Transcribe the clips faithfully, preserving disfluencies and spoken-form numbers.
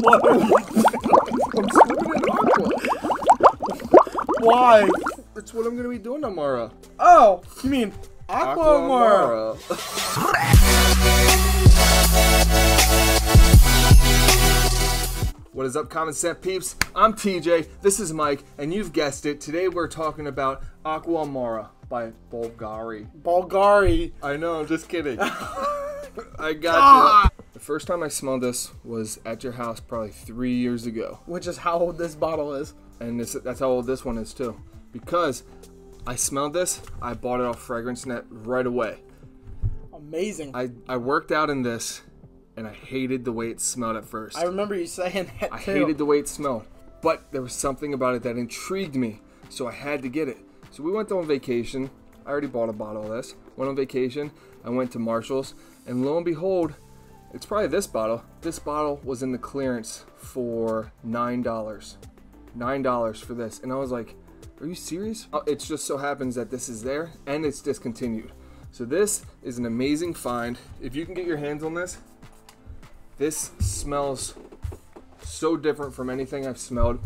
water. I'm swimming in Aqva. Why? That's what I'm gonna be doing, Amara. Oh, you mean Aqva, Aqva Amara. What is up, Common Scent peeps? I'm T J, this is Mike, and you've guessed it. Today we're talking about Aqva Amara by Bulgari. Bulgari? I know, I'm just kidding. I got ah! you. The first time I smelled this was at your house probably three years ago. Which is how old this bottle is. And this, that's how old this one is too. Because I smelled this, I bought it off FragranceNet right away. Amazing. I, I worked out in this, and I hated the way it smelled at first. I remember you saying that too. I hated the way it smelled. But there was something about it that intrigued me, so I had to get it. So we went on vacation. I already bought a bottle of this. Went on vacation. I went to Marshall's, and lo and behold, it's probably this bottle. This bottle was in the clearance for nine dollars. nine dollars for this. And I was like, are you serious? It just so happens that this is there, and it's discontinued. So this is an amazing find. If you can get your hands on this, this smells so different from anything I've smelled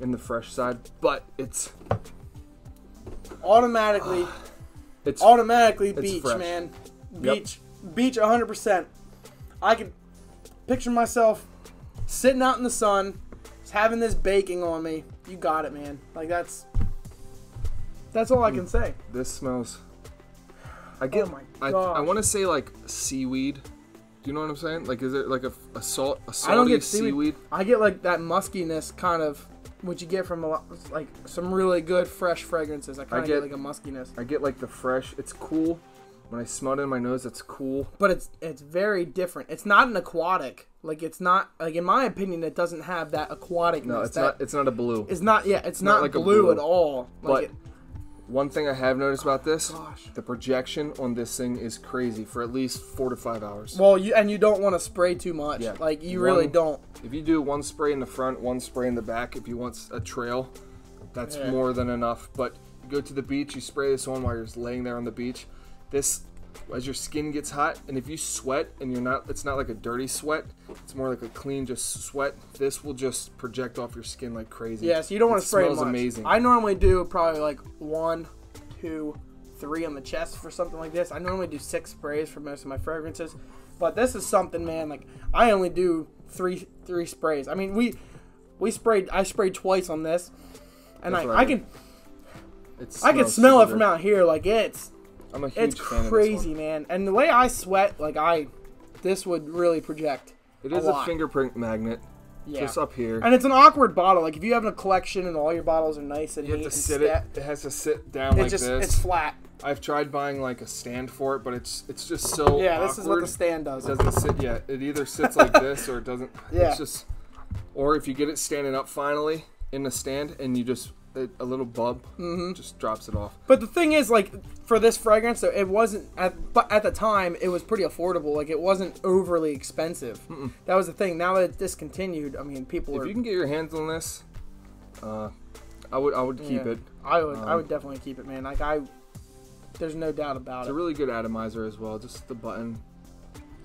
in the fresh side, but it's automatically, uh, it's automatically it's beach, fresh. Man. Beach, yep. Beach one hundred percent. I could picture myself sitting out in the sun, just having this baking on me. You got it, man. Like that's, that's all I can say. This smells, I get, oh my gosh. I, I want to say like seaweed. Do you know what I'm saying? Like, is it like a, a salt, a salty I don't get seaweed. seaweed? I get like that muskiness kind of, what you get from a lot, like some really good fresh fragrances. I kind of get, get like a muskiness. I get like the fresh. It's cool. When I smell it in my nose, it's cool. But it's it's very different. It's not an aquatic. Like it's not like in my opinion, it doesn't have that aquatic. No, it's not. It's not a blue. It's not. Yeah, it's, it's not, not like blue, a blue at all. Like but it, one thing I have noticed about this, gosh. the projection on this thing is crazy for at least four to five hours. Well, you and you don't want to spray too much. Yeah. Like, you one, really don't. If you do one spray in the front, one spray in the back, if you want a trail, that's yeah. more than enough. But you go to the beach, you spray this on while you're just laying there on the beach. This, as your skin gets hot, and if you sweat and you're not, it's not like a dirty sweat, it's more like a clean just sweat, this will just project off your skin like crazy. Yes, yeah, so you don't want to spray much. It smells amazing. I normally do probably like one, two, three on the chest for something like this. I normally do six sprays for most of my fragrances, but this is something, man, like I only do three three sprays. I mean, we we sprayed, I sprayed twice on this, and I, I, I can, I can smell it from out here, like it's, I'm a huge it's fan crazy, of this one. Man. And the way I sweat, like I, this would really project. It is a, a fingerprint magnet. Yeah. Just up here. And it's an awkward bottle. Like if you have a collection and all your bottles are nice and you neat have to and sit it, it has to sit down it like just, this. It's flat. I've tried buying like a stand for it, but it's it's just so yeah. Awkward. This is what the stand does. It doesn't sit. Yeah. It either sits like this or it doesn't. Yeah. It's just, or if you get it standing up finally in the stand and you just. A little bub mm-hmm. just drops it off. But the thing is, like, for this fragrance, it wasn't at, but at the time it was pretty affordable. Like, it wasn't overly expensive. Mm-mm. That was the thing. Now that it's discontinued, I mean, people. If are, you can get your hands on this, uh, I would I would keep yeah, it. I would um, I would definitely keep it, man. Like I, there's no doubt about it's it. It's a really good atomizer as well. Just the button.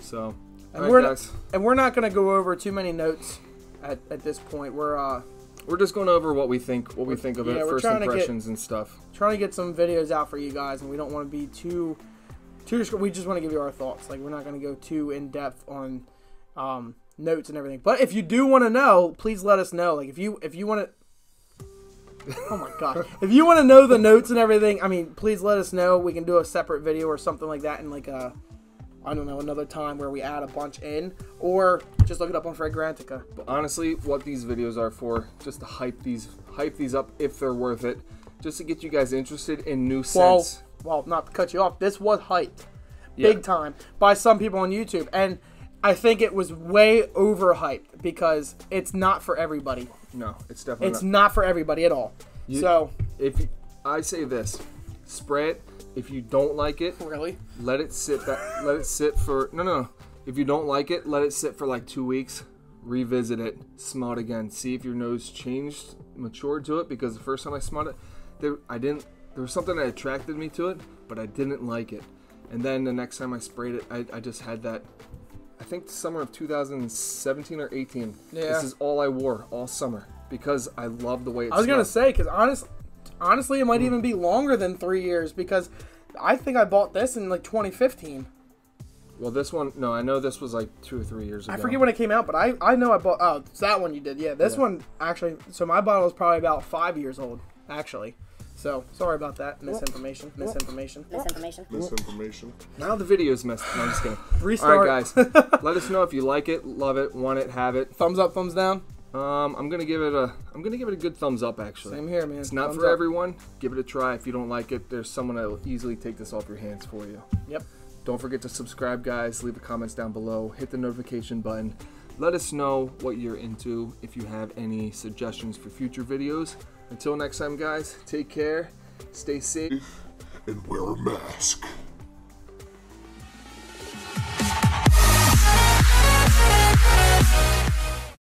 So. And right, we're guys. Not, and we're not gonna go over too many notes at at this point. We're uh. We're just going over what we think, what we think of yeah, it, first impressions get, and stuff. Trying to get some videos out for you guys, and we don't want to be too, too. We just want to give you our thoughts. Like, we're not going to go too in depth on um, notes and everything. But if you do want to know, please let us know. Like, if you if you want to, oh my gosh, if you want to know the notes and everything, I mean, please let us know. We can do a separate video or something like that, in like a, I don't know, another time where we add a bunch in, or just look it up on Fragrantica. But honestly, what these videos are for, just to hype these, hype these up if they're worth it, just to get you guys interested in new well, scents. Well, not to cut you off, this was hyped, yeah. big time, by some people on YouTube, and I think it was way overhyped because it's not for everybody. No, it's definitely it's not. It's not for everybody at all. You, so if you, I say this, spray it. If you don't like it, really, let it sit. That let it sit for no, no, no. If you don't like it, let it sit for like two weeks. Revisit it, smell it again, see if your nose changed, matured to it. Because the first time I smelled it, there I didn't. There was something that attracted me to it, but I didn't like it. And then the next time I sprayed it, I, I just had that I think the summer of two thousand seventeen or eighteen. Yeah. This is all I wore all summer because I love the way it smells. I was going to say, because honest, honestly, it might mm. even be longer than three years because I think I bought this in like twenty fifteen. Well, this one, no, I know this was like two or three years ago. I forget when it came out, but I, I know I bought, oh, it's that one you did. Yeah, this yeah. one, actually, so my bottle is probably about five years old, actually. So, sorry about that. Misinformation. Misinformation. Misinformation. Misinformation. Now the video's messed up. No, I'm just kidding. Restart. All right, guys. Let us know if you like it, love it, want it, have it. Thumbs up, thumbs down. Um, I'm gonna give it a. I'm gonna give it a good thumbs up. Actually, same here, man. It's not thumbs for up. Everyone. Give it a try. If you don't like it, there's someone that will easily take this off your hands for you. Yep. Don't forget to subscribe, guys. Leave the comments down below. Hit the notification button. Let us know what you're into. If you have any suggestions for future videos. Until next time, guys, take care, stay safe, and wear a mask.